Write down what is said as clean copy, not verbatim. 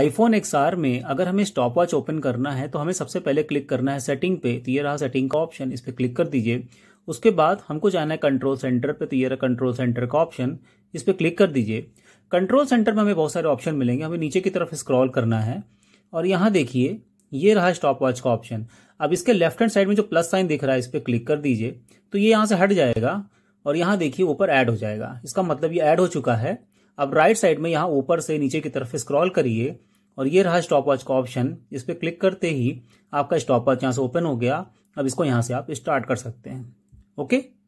IPhone XR में अगर हमें स्टॉपवॉच ओपन करना है तो हमें सबसे पहले क्लिक करना है सेटिंग पे। तो ये रहा सेटिंग का ऑप्शन, इस पर क्लिक कर दीजिए। उसके बाद हमको जाना है कंट्रोल सेंटर पे। तो ये रहा कंट्रोल सेंटर का ऑप्शन, इस पर क्लिक कर दीजिए। कंट्रोल सेंटर में हमें बहुत सारे ऑप्शन मिलेंगे, हमें नीचे की तरफ स्क्रॉल करना है और यहाँ देखिए ये रहा स्टॉपवॉच का ऑप्शन। अब इसके लेफ्ट हैंड साइड में जो प्लस साइन दिख रहा है इस पर क्लिक कर दीजिए, तो ये यहाँ से हट जाएगा और यहाँ देखिए ऊपर ऐड हो जाएगा। इसका मतलब ये ऐड हो चुका है। अब राइट साइड में यहाँ ऊपर से नीचे की तरफ स्क्रॉल करिए और ये रहा स्टॉपवॉच का ऑप्शन। इस पर क्लिक करते ही आपका स्टॉपवॉच यहाँ से ओपन हो गया। अब इसको यहाँ से आप स्टार्ट कर सकते हैं। ओके।